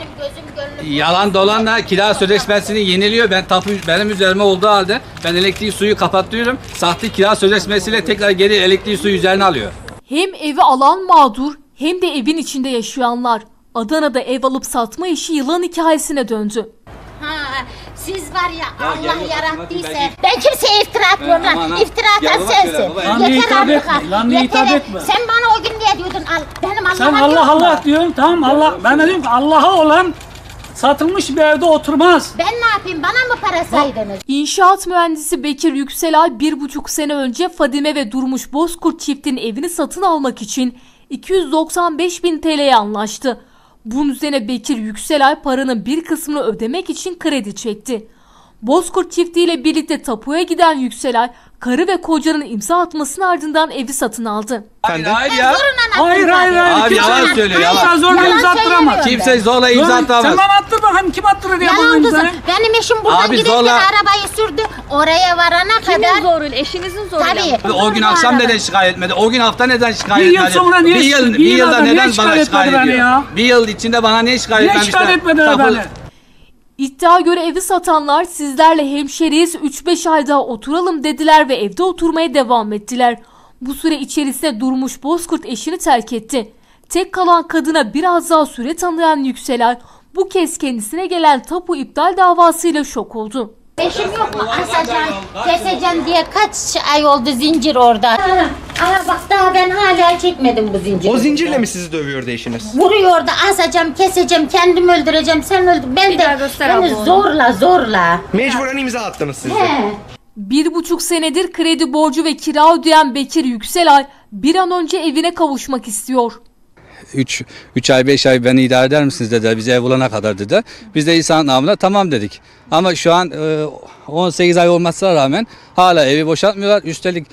benim gözüm gönlüm. Yalan dolanla kira sözleşmesini yeniliyor. Ben tapu benim üzerime olduğu halde ben elektriği suyu kapatıyorum. Sahte kira sözleşmesiyle tekrar geri elektriği suyu üzerine alıyor. Hem evi alan mağdur hem de evin içinde yaşayanlar. Adana'da ev alıp satma işi yılan hikayesine döndü. Ha, siz var ya, Allah yarattıysa ben kimseye iftira atmıyorum lan. İftira atan sensin. Yeter artık. Sen bana o gün niye diyordun? Benim Allah'a sen Allah Allah diyorsun, tamam Allah. Ben de diyorum ki Allah'a olan satılmış bir evde oturmaz. Ben ne yapayım, bana mı para saydınız? İnşaat mühendisi Bekir Yükselay 1,5 sene önce Fadime ve Durmuş Bozkurt çiftin evini satın almak için 295.000 TL'ye anlaştı. Bunun üzerine Bekir Yükselay paranın bir kısmını ödemek için kredi çekti. Bozkurt çiftiyle birlikte tapuya giden Yükselay, karı ve kocanın imza atmasının ardından evi satın aldı. Hayır. Abi yalan söylüyor. Kimse zorla imza attıramaz. Kimse zorla imza attıramaz. Sen bana attır bakalım, kim attırır ya bunun imzanı? Benim eşim buradan gidip arabayı sürdü. Oraya varana kadar. Kimin zoruyla? Eşinizin zoruyla. Tabii. O gün akşam neden şikayet etmedi? O gün hafta neden şikayet etmedi? Bir yılda neden bana şikayet ediyor? Bir yıl içinde bana niye şikayet etmemişler? Niye şikayet etmediler beni? İddiaya göre evi satanlar sizlerle hemşeriyiz, 3-5 ay daha oturalım dediler ve evde oturmaya devam ettiler. Bu süre içerisinde Durmuş Bozkurt eşini terk etti. Tek kalan kadına biraz daha süre tanıyan Yükselay bu kez kendisine gelen tapu iptal davasıyla şok oldu. Eşim yok mu? Asacağım, keseceğim diye kaç ay oldu zincir orada. Aha bak, daha ben hala çekmedim bu zinciri. O zincirle mi sizi dövüyordu eşiniz? Vuruyordu, asacağım, keseceğim, kendim öldüreceğim, sen öldür. Ben de beni zorla. Mecburen imza attınız siz de. 1,5 senedir kredi borcu ve kira ödeyen Bekir Yükselay bir an önce evine kavuşmak istiyor. 3 ay 5 ay beni idare eder misiniz dediler, bize ev bulana kadar dediler. Biz de insan namına tamam dedik. Ama şu an 18 ay olmasına rağmen hala evi boşaltmıyorlar. Üstelik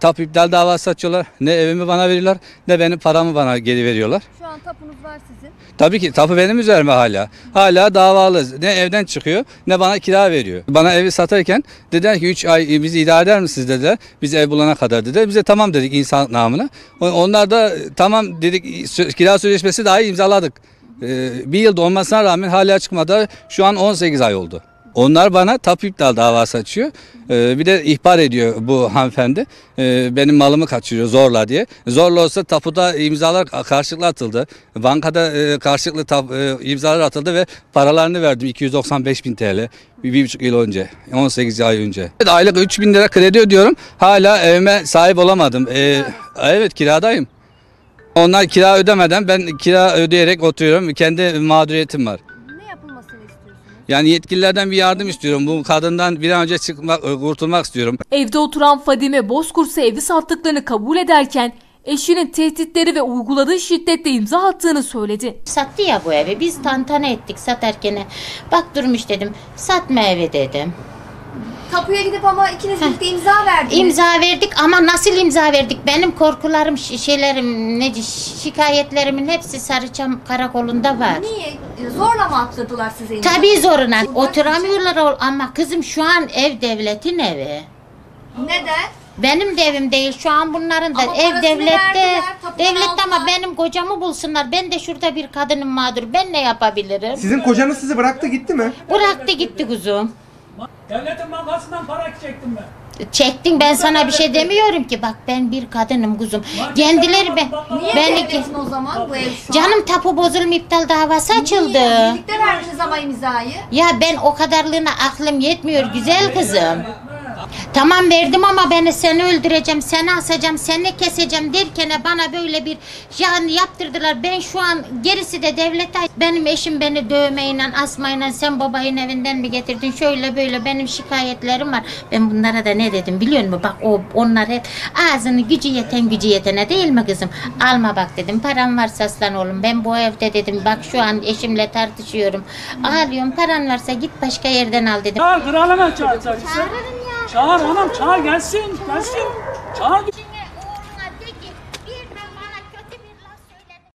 tapu iptal davası açıyorlar. Ne evimi bana veriyorlar ne benim paramı bana geri veriyorlar. Şu an tapunuz var sizin. Tabii ki tapu benim üzerime hala. Hala davalı. Ne evden çıkıyor ne bana kira veriyor. Bana evi satarken dediler ki 3 ay bizi idare eder misiniz dediler. Biz ev bulana kadar dediler. Bize tamam dedik insan namına. Onlar da tamam dedik, kira sözleşmesi dahi imzaladık. Bir yılda olmasına rağmen hala çıkmadı. Şu an 18 ay oldu. Onlar bana tapu iptal davası açıyor. Bir de ihbar ediyor bu hanımefendi. Benim malımı kaçırıyor zorla diye. Zorla olsa tapuda imzalar karşılıklı atıldı. Bankada karşılıklı imzalar atıldı ve paralarını verdim. 295.000 TL. 1,5 yıl önce. 18 ay önce. Aylık 3.000 lira kredi ödüyorum. Hala evime sahip olamadım. Evet, kiradayım. Onlar kira ödemeden ben kira ödeyerek oturuyorum. Kendi mağduriyetim var. Yani yetkililerden bir yardım istiyorum. Bu kadından bir an önce kurtulmak istiyorum. Evde oturan Fadime Bozkurt'a evi sattıklarını kabul ederken eşinin tehditleri ve uyguladığı şiddetle imza attığını söyledi. Sattı ya bu evi. Biz tantana ettik satarken. Bak Durmuş dedim. Satma evi dedim. Tapuya gidip ama ikiniz birlikte imza verdiniz. İmza verdik ama nasıl imza verdik? Benim korkularım, şikayetlerimin hepsi Sarıçam Karakolunda var. Niye? Zorla mı atladılar size? Tabii zoruna. Oturamıyorlar ama kızım şu an ev devletin evi. Neden? Benim de evim değil. Şu an bunların da ama ev devlette. Devlette ama benim kocamı bulsunlar. Ben de şurada bir kadının mağdur. Ben ne yapabilirim? Sizin kocanız sizi bıraktı gitti mi? Bıraktı gitti kuzum. Devletin bankasından para çektim ben. Çektin, ben sana bir şey demiyorum ki. Bak ben bir kadınım kuzum. Kendileri niye devletin o zaman bu ev şu an? Tapu bozulma iptal davası açıldı. Niye? Birlikte verdiniz ama imzayı. Ya ben o kadarlığına aklım yetmiyor güzel kızım. Tamam verdim ama beni seni öldüreceğim, seni asacağım, seni keseceğim derken bana böyle bir yani yaptırdılar. Ben şu an gerisi de devlete. Benim eşim beni dövmeyle, asmayla, sen babayın evinden mi getirdin? Şöyle böyle benim şikayetlerim var. Ben bunlara da ne dedim biliyor musun? Bak onlar hep ağzını gücü yetene değil mi kızım? Alma bak dedim. Paran varsa aslan oğlum. Ben bu evde dedim. Bak şu an eşimle tartışıyorum. Ağlıyorum. Paran varsa git başka yerden al dedim. Çağır kralına, çağır. Çağır hanım, çağır gelsin. Çağır